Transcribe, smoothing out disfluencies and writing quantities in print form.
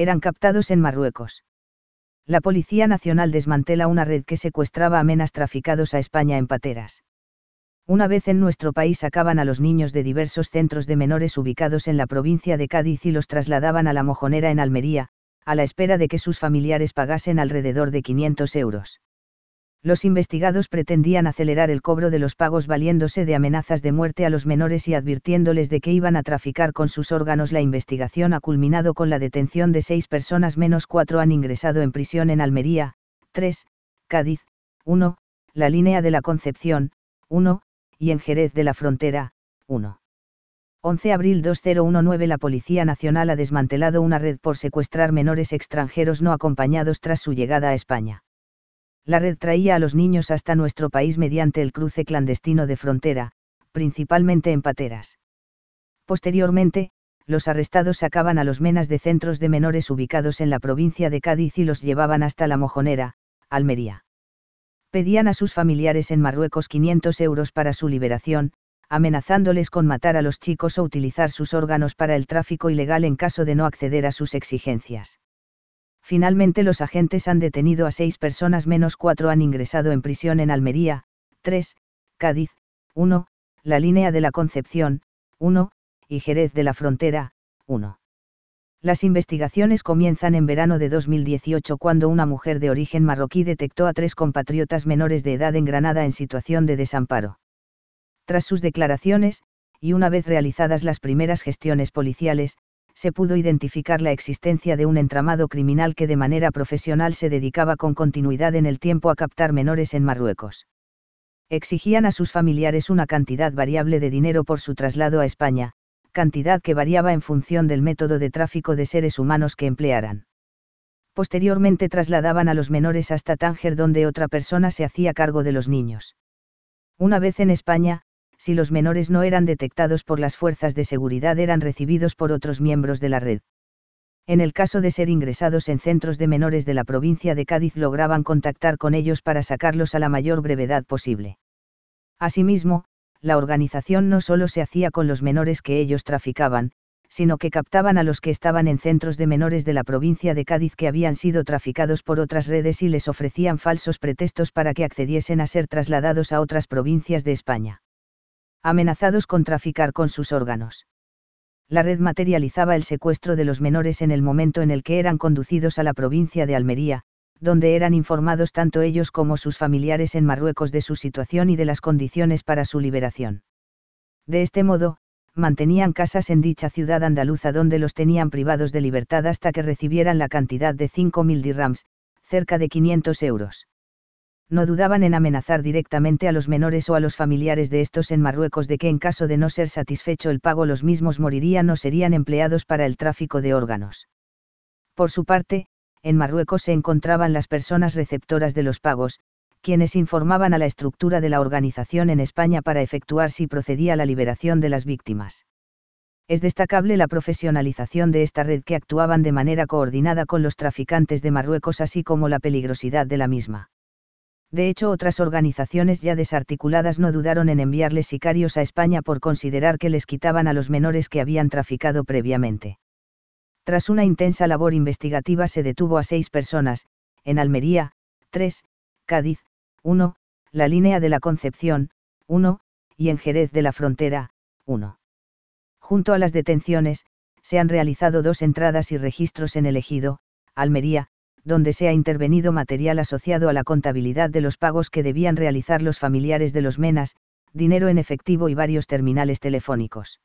eran captados en Marruecos. La Policía Nacional desmantela una red que secuestraba a MENAs traficados a España en pateras. Una vez en nuestro país sacaban a los niños de diversos centros de menores ubicados en la provincia de Cádiz y los trasladaban a La Mojonera en Almería, a la espera de que sus familiares pagasen alrededor de 500 euros. Los investigados pretendían acelerar el cobro de los pagos valiéndose de amenazas de muerte a los menores y advirtiéndoles de que iban a traficar con sus órganos. La investigación ha culminado con la detención de 6 personas, menos 4 han ingresado en prisión en Almería, 3, Cádiz, 1, la Línea de la Concepción, 1, y en Jerez de la Frontera, 1. 11 de abril 2019. La Policía Nacional ha desmantelado una red por secuestrar menores extranjeros no acompañados tras su llegada a España. La red traía a los niños hasta nuestro país mediante el cruce clandestino de frontera, principalmente en pateras. Posteriormente, los arrestados sacaban a los MENAs de centros de menores ubicados en la provincia de Cádiz y los llevaban hasta La Mojonera, Almería. Pedían a sus familiares en Marruecos 500 euros para su liberación, amenazándoles con matar a los chicos o utilizar sus órganos para el tráfico ilegal en caso de no acceder a sus exigencias. Finalmente los agentes han detenido a 6 personas, menos 4 han ingresado en prisión en Almería, 3, Cádiz, 1, la Línea de la Concepción, 1, y Jerez de la Frontera, 1. Las investigaciones comienzan en verano de 2018 cuando una mujer de origen marroquí detectó a 3 compatriotas menores de edad en Granada en situación de desamparo. Tras sus declaraciones, y una vez realizadas las primeras gestiones policiales, se pudo identificar la existencia de un entramado criminal que de manera profesional se dedicaba con continuidad en el tiempo a captar menores en Marruecos. Exigían a sus familiares una cantidad variable de dinero por su traslado a España, cantidad que variaba en función del método de tráfico de seres humanos que emplearan. Posteriormente trasladaban a los menores hasta Tánger, donde otra persona se hacía cargo de los niños. Una vez en España, si los menores no eran detectados por las fuerzas de seguridad, eran recibidos por otros miembros de la red. En el caso de ser ingresados en centros de menores de la provincia de Cádiz, lograban contactar con ellos para sacarlos a la mayor brevedad posible. Asimismo, la organización no solo se hacía con los menores que ellos traficaban, sino que captaban a los que estaban en centros de menores de la provincia de Cádiz que habían sido traficados por otras redes y les ofrecían falsos pretextos para que accediesen a ser trasladados a otras provincias de España, amenazados con traficar con sus órganos. La red materializaba el secuestro de los menores en el momento en el que eran conducidos a la provincia de Almería, donde eran informados tanto ellos como sus familiares en Marruecos de su situación y de las condiciones para su liberación. De este modo, mantenían casas en dicha ciudad andaluza donde los tenían privados de libertad hasta que recibieran la cantidad de 5.000 dirhams, cerca de 500 euros. No dudaban en amenazar directamente a los menores o a los familiares de estos en Marruecos de que en caso de no ser satisfecho el pago los mismos morirían o serían empleados para el tráfico de órganos. Por su parte, en Marruecos se encontraban las personas receptoras de los pagos, quienes informaban a la estructura de la organización en España para efectuar si procedía la liberación de las víctimas. Es destacable la profesionalización de esta red, que actuaban de manera coordinada con los traficantes de Marruecos, así como la peligrosidad de la misma. De hecho, otras organizaciones ya desarticuladas no dudaron en enviarles sicarios a España por considerar que les quitaban a los menores que habían traficado previamente. Tras una intensa labor investigativa se detuvo a 6 personas, en Almería, 3, Cádiz, 1, la Línea de la Concepción, 1, y en Jerez de la Frontera, 1. Junto a las detenciones, se han realizado 2 entradas y registros en El Ejido, Almería, donde se ha intervenido material asociado a la contabilidad de los pagos que debían realizar los familiares de los MENAs, dinero en efectivo y varios terminales telefónicos.